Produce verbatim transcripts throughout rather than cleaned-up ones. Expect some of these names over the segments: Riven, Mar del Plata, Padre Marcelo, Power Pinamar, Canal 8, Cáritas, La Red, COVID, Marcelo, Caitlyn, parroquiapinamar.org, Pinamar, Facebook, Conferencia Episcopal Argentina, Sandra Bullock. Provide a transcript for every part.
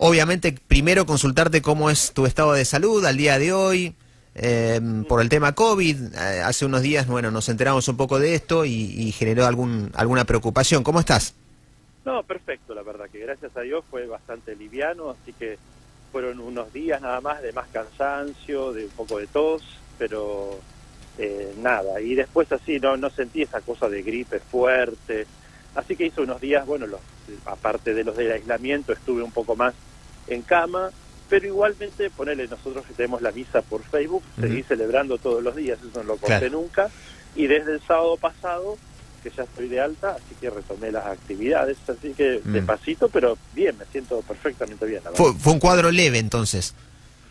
Obviamente, primero consultarte cómo es tu estado de salud al día de hoy, eh, por el tema COVID. Eh, hace unos días, bueno, nos enteramos un poco de esto y, y generó algún alguna preocupación. ¿Cómo estás? No, perfecto, la verdad que gracias a Dios fue bastante liviano, así que fueron unos días nada más de más cansancio, de un poco de tos, pero eh, nada. Y después así no, no sentí esa cosa de gripe fuerte, así que hice unos días, bueno, los, aparte de los del aislamiento, estuve un poco más en cama, pero igualmente, ponele, nosotros que tenemos la misa por Facebook, uh-huh. seguí celebrando todos los días, eso no lo conté claro. nunca, y desde el sábado pasado, que ya estoy de alta, así que retomé las actividades, así que uh-huh. despacito, pero bien, me siento perfectamente bien. La fue, fue un cuadro leve, entonces.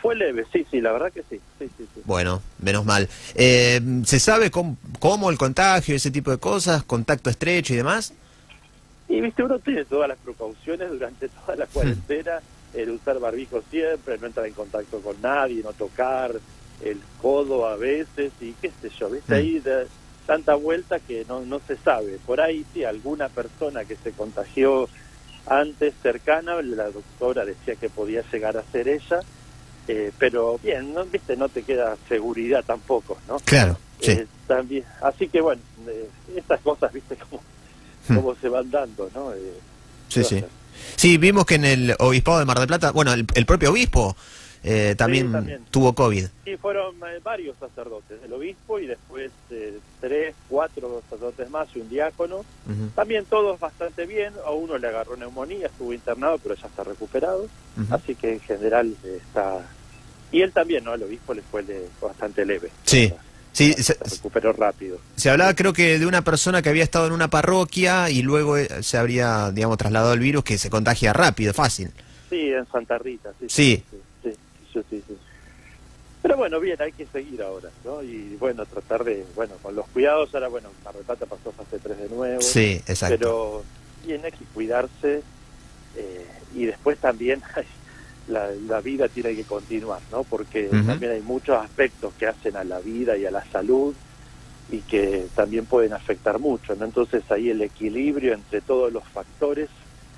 Fue leve, sí, sí, la verdad que sí, sí, sí, sí. Bueno, menos mal. Eh, ¿Se sabe cómo, cómo el contagio, ese tipo de cosas, contacto estrecho y demás? Y, viste, uno tiene todas las precauciones durante toda la cuarentena, mm. el usar barbijo siempre, no entrar en contacto con nadie, no tocar el codo a veces, y qué sé yo, viste, mm. ahí de, tanta vuelta que no, no se sabe. Por ahí sí, alguna persona que se contagió antes cercana, la doctora decía que podía llegar a ser ella, eh, pero bien, ¿no? Viste, no te queda seguridad tampoco, ¿no? Claro, sí. Eh, también, así que bueno, eh, estas cosas, viste, como... cómo se van dando, ¿no? Eh, sí, sí. Sí, vimos que en el Obispado de Mar del Plata, bueno, el, el propio obispo eh, también, sí, también tuvo COVID. Sí, fueron eh, varios sacerdotes, el obispo y después eh, tres, cuatro sacerdotes más y un diácono. Uh-huh. También todos bastante bien, a uno le agarró neumonía, estuvo internado, pero ya está recuperado. Uh-huh. Así que en general eh, está... Y él también, ¿no? El obispo le fue le... bastante leve. Sí. ¿Verdad? Sí, se, se recuperó rápido. Se hablaba, creo que, de una persona que había estado en una parroquia y luego se habría, digamos, trasladado el virus, que se contagia rápido, fácil. Sí, en Santa Rita, sí. Sí. Sí, sí, sí, sí, sí. Pero bueno, bien, hay que seguir ahora, ¿no? Y bueno, tratar de, bueno, con los cuidados, ahora, bueno, Mar del Plata pasó fase tres de nuevo. Sí, exacto. Pero bien, hay que cuidarse eh, y después también... Hay, La, la vida tiene que continuar, ¿no? Porque uh-huh. también hay muchos aspectos que hacen a la vida y a la salud y que también pueden afectar mucho, ¿no? Entonces ahí el equilibrio entre todos los factores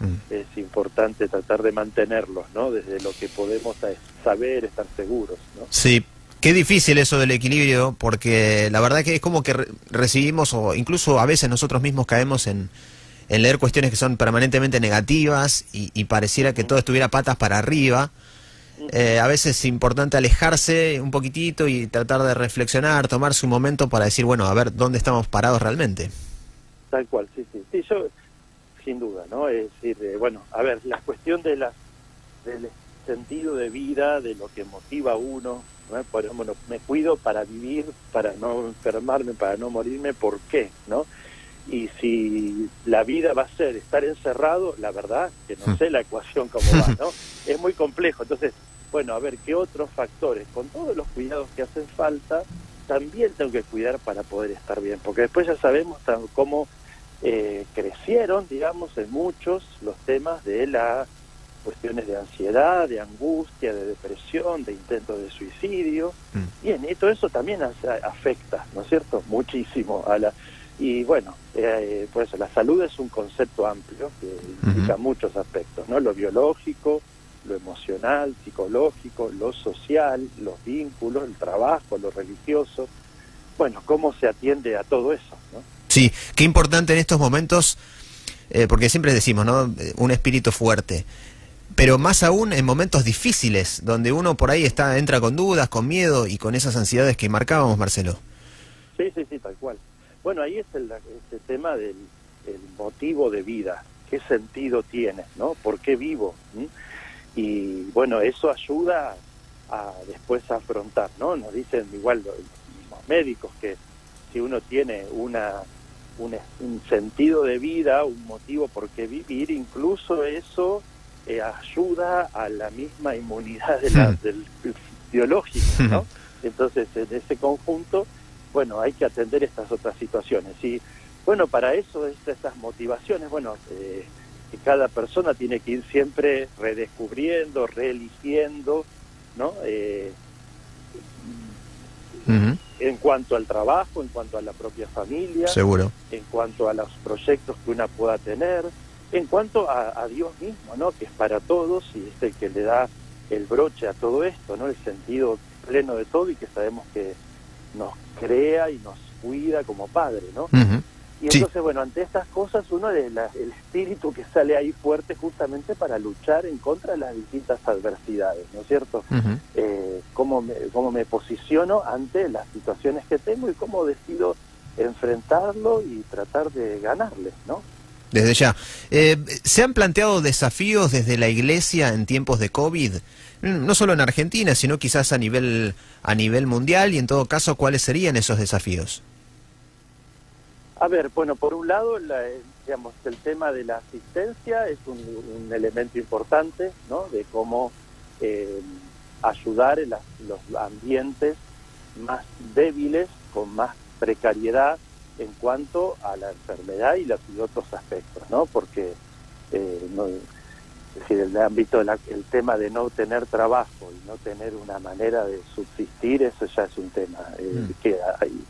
uh-huh. es importante tratar de mantenerlos, ¿no? Desde lo que podemos saber, estar seguros, ¿no? Sí, qué difícil eso del equilibrio, porque la verdad que es como que re- recibimos, o incluso a veces nosotros mismos caemos en... en leer cuestiones que son permanentemente negativas y, y pareciera que todo estuviera patas para arriba. Eh, a veces es importante alejarse un poquitito y tratar de reflexionar, tomarse un momento para decir, bueno, a ver, ¿dónde estamos parados realmente? Tal cual, sí, sí. Sí, yo, sin duda, ¿no? Es decir, eh, bueno, a ver, la cuestión de la, del sentido de vida, de lo que motiva a uno, ¿no? Por ejemplo, me cuido para vivir, para no enfermarme, para no morirme, ¿por qué? ¿No? Y si la vida va a ser estar encerrado, la verdad que no sé la ecuación cómo va, ¿no? Es muy complejo. Entonces, bueno, a ver, ¿qué otros factores? Con todos los cuidados que hacen falta, también tengo que cuidar para poder estar bien. Porque después ya sabemos tan, cómo eh, crecieron, digamos, en muchos los temas de las cuestiones de ansiedad, de angustia, de depresión, de intentos de suicidio. Mm. Bien, y todo eso también hace, afecta, ¿no es cierto? Muchísimo a la... Y bueno, eh, por eso la salud es un concepto amplio que implica uh-huh. muchos aspectos, ¿no? Lo biológico, lo emocional, psicológico, lo social, los vínculos, el trabajo, lo religioso. Bueno, ¿cómo se atiende a todo eso, no? Sí, qué importante en estos momentos, eh, porque siempre decimos, ¿no? Un espíritu fuerte. Pero más aún en momentos difíciles, donde uno por ahí está entra con dudas, con miedo y con esas ansiedades que marcábamos, Marcelo. Sí, sí, sí, tal cual. Bueno, ahí es el, el tema del el motivo de vida, qué sentido tiene, ¿no? ¿Por qué vivo? ¿Mm? Y bueno, eso ayuda a después a afrontar, ¿no? Nos dicen igual los, los médicos que si uno tiene una, una, un sentido de vida, un motivo por qué vivir, incluso eso eh, ayuda a la misma inmunidad de la, del biológico, ¿no? Entonces, en ese conjunto... Bueno, hay que atender estas otras situaciones. Y bueno, para eso, estas motivaciones, bueno, eh, que cada persona tiene que ir siempre redescubriendo, reeligiendo, ¿no? Eh, uh-huh. En cuanto al trabajo, en cuanto a la propia familia. Seguro. En cuanto a los proyectos que una pueda tener. en cuanto a, a Dios mismo, ¿no?, que es para todos y es el que le da el broche a todo esto, ¿no?, el sentido pleno de todo, y que sabemos que nos crea y nos cuida como padre, ¿no? Uh-huh. Y entonces, sí. bueno, ante estas cosas uno es la, el espíritu que sale ahí fuerte justamente para luchar en contra de las distintas adversidades, ¿no es cierto? Uh-huh. eh, cómo, me, cómo me posiciono ante las situaciones que tengo y cómo decido enfrentarlo y tratar de ganarles, ¿no? Desde ya. Eh, ¿Se han planteado desafíos desde la Iglesia en tiempos de COVID? No solo en Argentina, sino quizás a nivel, a nivel mundial, y en todo caso, ¿cuáles serían esos desafíos? A ver, bueno, por un lado, la, digamos, el tema de la asistencia es un, un elemento importante, ¿no?, de cómo eh, ayudar en las, los ambientes más débiles, con más precariedad, en cuanto a la enfermedad y los y otros aspectos, ¿no? Porque eh, no, es decir, el ámbito de la, el tema de no tener trabajo y no tener una manera de subsistir, eso ya es un tema eh, mm. que, hay,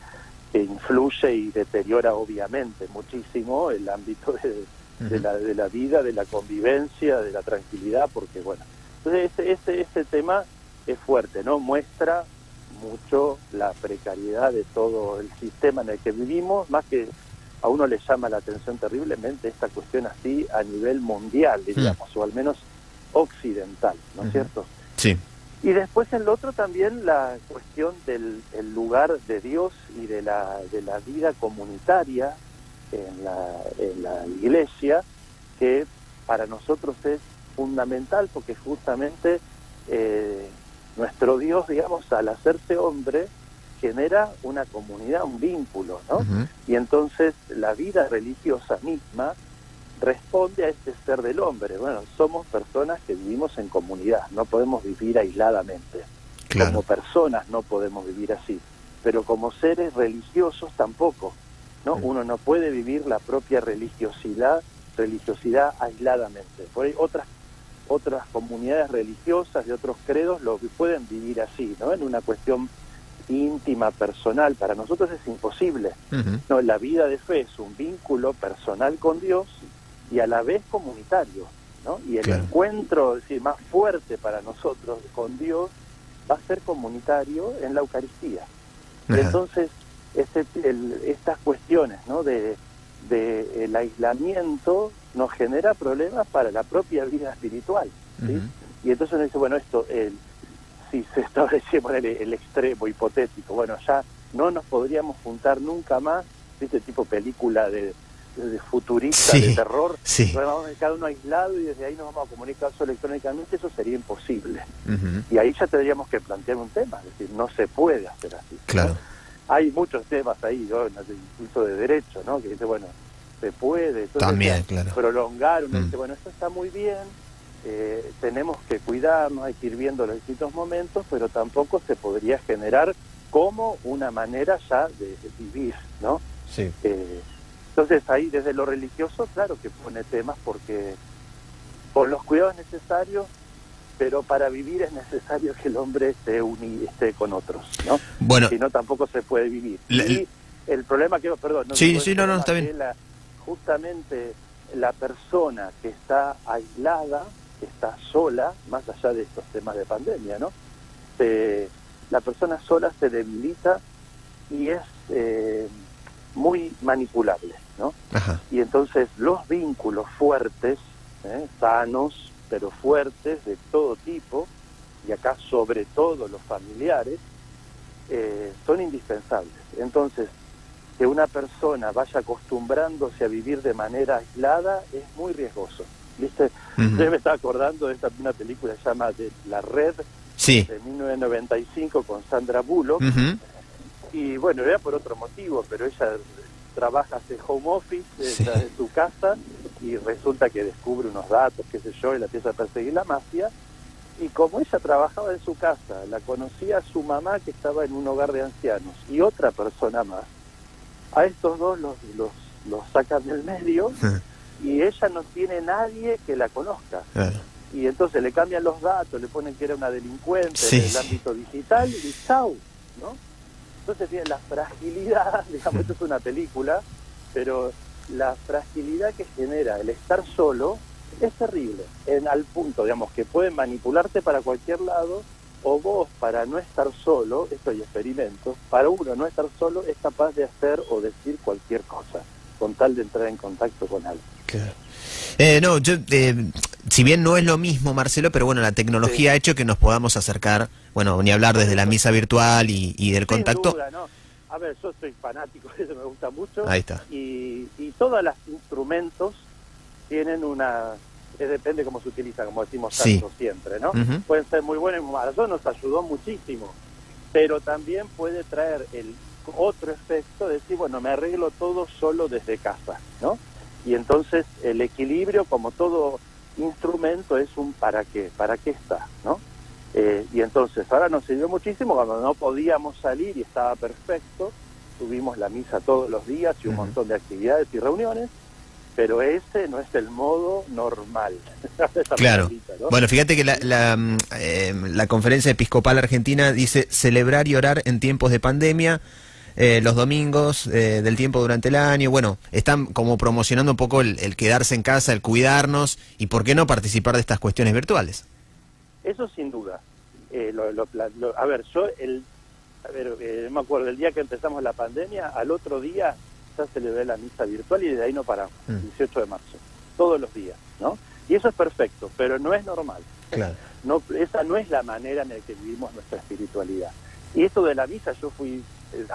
que influye y deteriora obviamente muchísimo el ámbito de, de, mm. la, de la vida, de la convivencia, de la tranquilidad, porque bueno, entonces este, este, este tema es fuerte, ¿no? Muestra mucho la precariedad de todo el sistema en el que vivimos, más que a uno le llama la atención terriblemente esta cuestión así a nivel mundial, digamos, o al menos occidental, ¿no es uh-huh. cierto? Sí. Y después en lo otro también la cuestión del el lugar de Dios y de la, de la vida comunitaria en la, en la iglesia, que para nosotros es fundamental porque justamente... Eh, nuestro Dios, digamos, al hacerse hombre, genera una comunidad, un vínculo, ¿no? Uh-huh. Y entonces la vida religiosa misma responde a este ser del hombre. Bueno, somos personas que vivimos en comunidad, no podemos vivir aisladamente. Claro. Como personas no podemos vivir así, pero como seres religiosos tampoco, ¿no? Uh-huh. Uno no puede vivir la propia religiosidad, religiosidad aisladamente. Por ahí otras otras comunidades religiosas de otros credos lo pueden vivir así, ¿no?, en una cuestión íntima, personal. Para nosotros es imposible. Uh-huh. No, la vida de fe es un vínculo personal con Dios y a la vez comunitario, ¿no? Y el claro. encuentro, es decir, más fuerte para nosotros con Dios va a ser comunitario en la Eucaristía. Uh-huh. Y entonces este, el, estas cuestiones, ¿no?, de, de el aislamiento nos genera problemas para la propia vida espiritual, ¿sí? Uh-huh. Y entonces uno dice, bueno, esto, el, si se establece por el, el extremo hipotético, bueno, ya no nos podríamos juntar nunca más, ¿viste?, tipo película de, de futurista, sí, de terror, sí. Vamos a cada uno aislado y desde ahí nos vamos a comunicar solo electrónicamente, eso sería imposible. Uh-huh. Y ahí ya tendríamos que plantear un tema, es decir, no se puede hacer así. Claro. ¿No? Hay muchos temas ahí, ¿no?, incluso de derecho, ¿no?, que dice, bueno, se puede, entonces también, claro. prolongar, uno mm. dice, bueno, esto está muy bien, eh, tenemos que cuidarnos, hay que ir viendo los distintos momentos, pero tampoco se podría generar como una manera ya de, de vivir, ¿no? Sí. Eh, entonces ahí desde lo religioso, claro que pone temas, porque con los cuidados necesarios, pero para vivir es necesario que el hombre esté, uni, esté con otros, ¿no? Bueno, si no, tampoco se puede vivir. La, y el problema que... Perdón. No sí, sí, no, no, está bien. La, justamente la persona que está aislada, que está sola, más allá de estos temas de pandemia, ¿no? Se, la persona sola se debilita y es eh, muy manipulable, ¿no? Ajá. Y entonces los vínculos fuertes, ¿eh?, sanos, pero fuertes, de todo tipo, y acá sobre todo los familiares, eh, son indispensables. Entonces, que una persona vaya acostumbrándose a vivir de manera aislada es muy riesgoso, ¿viste? Uh-huh. Yo me estaba acordando de esta, una película que se llama de La Red, sí. de mil novecientos noventa y cinco, con Sandra Bullock, uh-huh. y bueno, era por otro motivo, pero ella trabaja, hace home office, sí. desde su casa, y resulta que descubre unos datos, qué sé yo, y la empieza a perseguir la mafia, y como ella trabajaba en su casa, la conocía su mamá que estaba en un hogar de ancianos, y otra persona más, a estos dos los, los, los sacan del medio y ella no tiene nadie que la conozca. Claro. Y entonces le cambian los datos, le ponen que era una delincuente sí, en el sí. ámbito digital y chau, ¿no? Entonces tiene la fragilidad, digamos, esto es una película, pero la fragilidad que genera el estar solo es terrible, en, al punto, digamos, que pueden manipularte para cualquier lado, o vos, para no estar solo, esto hay experimentos, para uno no estar solo es capaz de hacer o decir cualquier cosa, con tal de entrar en contacto con alguien. Claro. Eh, no, yo, eh, si bien no es lo mismo, Marcelo, pero bueno, la tecnología sí ha hecho que nos podamos acercar, bueno, ni hablar desde la misa virtual y, y del contacto. Sin duda, ¿no? A ver, yo soy fanático, eso me gusta mucho. Ahí está. Y, y todos los instrumentos tienen una... Eh, depende cómo se utiliza, como decimos tanto sí. siempre, ¿no? Uh-huh. Pueden ser muy buenos y muy malos. Eso nos ayudó muchísimo, pero también puede traer el otro efecto de decir, bueno, me arreglo todo solo desde casa, ¿no? Y entonces el equilibrio, como todo instrumento, es un para qué, para qué está, ¿no? Eh, y entonces ahora nos sirvió muchísimo cuando no podíamos salir y estaba perfecto, tuvimos la misa todos los días y un uh-huh. montón de actividades y reuniones, pero ese no es el modo normal. Claro. Malita, ¿no? Bueno, fíjate que la, la, eh, la Conferencia Episcopal Argentina dice celebrar y orar en tiempos de pandemia, eh, los domingos eh, del tiempo durante el año. Bueno, están como promocionando un poco el, el quedarse en casa, el cuidarnos y por qué no participar de estas cuestiones virtuales. Eso sin duda. Eh, lo, lo, lo, a ver, yo el, a ver, eh, me acuerdo, el día que empezamos la pandemia, al otro día ya celebré la misa virtual y de ahí no paramos, mm. dieciocho de marzo, todos los días, ¿no? Y eso es perfecto, pero no es normal. Claro. No, esa no es la manera en la que vivimos nuestra espiritualidad. Y esto de la misa, yo fui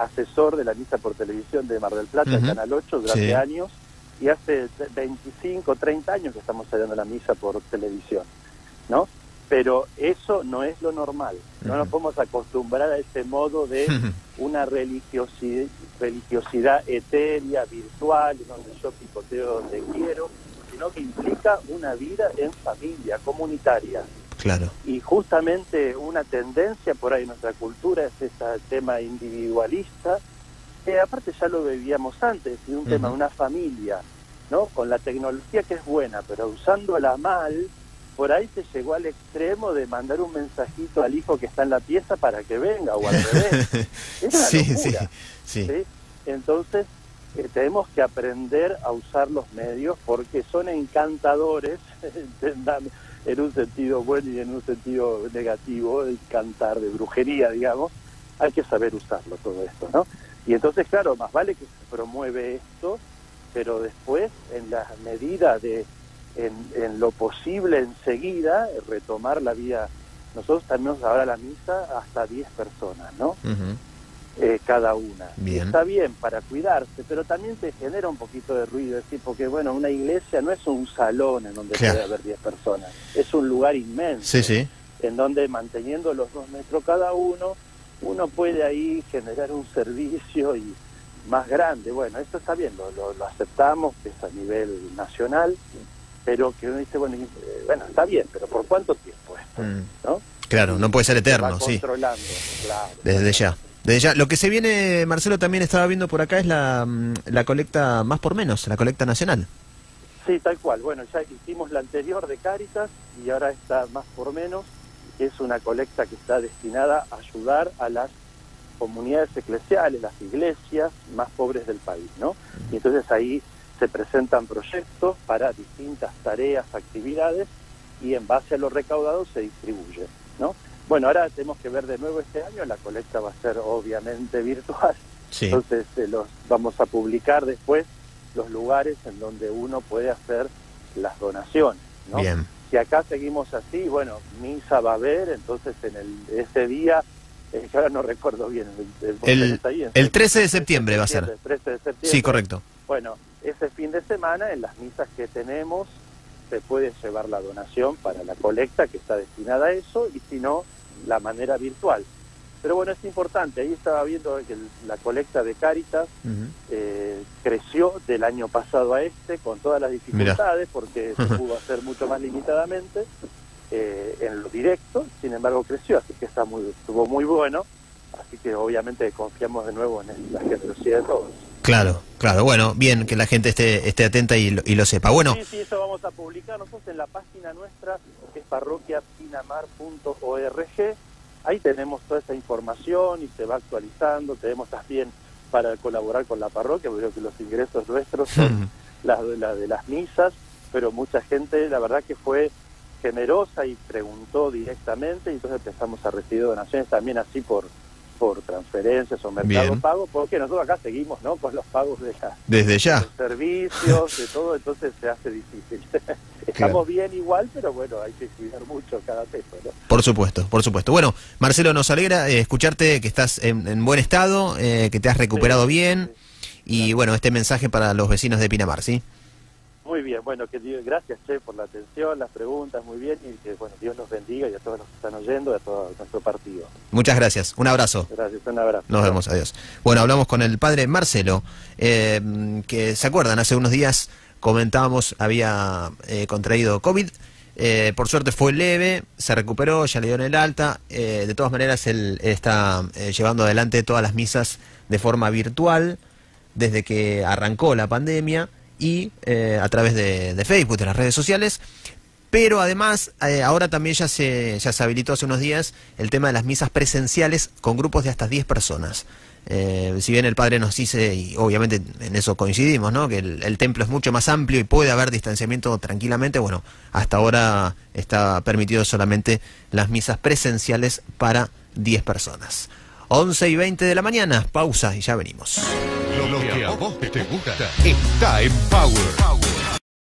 asesor de la misa por televisión de Mar del Plata, uh-huh. Canal ocho, durante sí. años, y hace veinticinco, treinta años que estamos celebrando la misa por televisión, ¿no? Pero eso no es lo normal, no uh-huh. nos podemos acostumbrar a ese modo de una religiosidad, religiosidad etérea, virtual, donde yo picoteo donde quiero, sino que implica una vida en familia, comunitaria. Claro. Y justamente una tendencia por ahí en nuestra cultura es ese tema individualista, que aparte ya lo vivíamos antes, y un uh-huh. tema de una familia, ¿no? Con la tecnología que es buena, pero usándola mal, por ahí se llegó al extremo de mandar un mensajito al hijo que está en la pieza para que venga, o al revés. Es una sí, locura, sí, sí. ¿sí? Entonces, eh, tenemos que aprender a usar los medios porque son encantadores, en un sentido bueno y en un sentido negativo, el cantar de brujería, digamos. Hay que saber usarlo todo esto, ¿no? Y entonces, claro, más vale que se promueve esto, pero después, en la medida de... En, en lo posible enseguida retomar la vida. Nosotros tenemos ahora la misa hasta diez personas, ¿no? Uh-huh. eh, cada una. Bien. Y está bien para cuidarse, pero también te genera un poquito de ruido, es decir, porque bueno, una iglesia no es un salón en donde claro. puede haber diez personas, es un lugar inmenso, sí, sí. en donde manteniendo los dos metros cada uno, uno puede ahí generar un servicio y más grande. Bueno, esto está bien, lo, lo, lo aceptamos, que es a nivel nacional, pero que uno dice, bueno, bueno, está bien, pero ¿por cuánto tiempo esto? Mm. ¿No? Claro, no puede ser eterno, se sí. Controlando, claro. Desde ya. Desde ya. Lo que se viene, Marcelo, también estaba viendo por acá, es la, la colecta más por menos, la colecta nacional. Sí, tal cual. Bueno, ya hicimos la anterior de Cáritas y ahora está más por menos, que es una colecta que está destinada a ayudar a las comunidades eclesiales, las iglesias más pobres del país, ¿no? Mm. Y entonces ahí se presentan proyectos para distintas tareas, actividades, y en base a lo recaudado se distribuye, ¿no? Bueno, ahora tenemos que ver de nuevo este año, la colecta va a ser obviamente virtual, sí. entonces eh, los vamos a publicar después los lugares en donde uno puede hacer las donaciones, ¿no? Bien. Si acá seguimos así, bueno, misa va a haber, entonces en el, ese día, eh, ahora no recuerdo bien, el, el, el, está ahí, el, el trece de septiembre va a ser. El trece de septiembre. Sí, correcto. Bueno, ese fin de semana, en las misas que tenemos, se puede llevar la donación para la colecta que está destinada a eso, y si no, la manera virtual. Pero bueno, es importante, ahí estaba viendo que la colecta de Cáritas uh-huh. eh, creció del año pasado a este, con todas las dificultades, Mirá. porque se pudo hacer mucho más limitadamente, eh, en lo directo, sin embargo creció, así que está muy, estuvo muy bueno, así que obviamente confiamos de nuevo en la generosidad de todos. Claro, claro. Bueno, bien que la gente esté esté atenta y lo, y lo sepa. Bueno. Sí, sí, eso vamos a publicar nosotros en la página nuestra, que es parroquia pinamar punto org. Ahí tenemos toda esa información y se va actualizando. Tenemos también para colaborar con la parroquia, porque los ingresos nuestros son las la de las misas, pero mucha gente, la verdad que fue generosa y preguntó directamente, y entonces empezamos a recibir donaciones también así por por transferencias o mercado Bien. pago, porque nosotros acá seguimos, ¿no?, con los pagos de la, desde ya, de servicios, de todo, entonces se hace difícil. Estamos claro. bien igual, pero bueno, hay que cuidar mucho cada peso, ¿no? Por supuesto, por supuesto. Bueno, Marcelo, nos alegra eh, escucharte, que estás en, en buen estado, eh, que te has recuperado sí, bien, sí, y claro. bueno, este mensaje para los vecinos de Pinamar, ¿sí? Muy bien, bueno, que Dios, gracias, che, por la atención, las preguntas, muy bien, y que bueno, Dios los bendiga, y a todos los que están oyendo, y a todo nuestro partido. Muchas gracias, un abrazo. Gracias, un abrazo. Nos vemos, adiós. Bueno, hablamos con el padre Marcelo, eh, que se acuerdan, hace unos días comentábamos, había eh, contraído COVID, eh, por suerte fue leve, se recuperó, ya le dieron el alta, eh, de todas maneras él está eh, llevando adelante todas las misas de forma virtual, desde que arrancó la pandemia, y eh, a través de, de Facebook, de las redes sociales, pero además eh, ahora también ya se, ya se habilitó hace unos días el tema de las misas presenciales con grupos de hasta diez personas. Eh, si bien el padre nos dice, y obviamente en eso coincidimos, ¿no?, que el, el templo es mucho más amplio y puede haber distanciamiento tranquilamente, bueno, hasta ahora está permitido solamente las misas presenciales para diez personas. once y veinte de la mañana, pausa y ya venimos. Lo que a vos te gusta está en Power.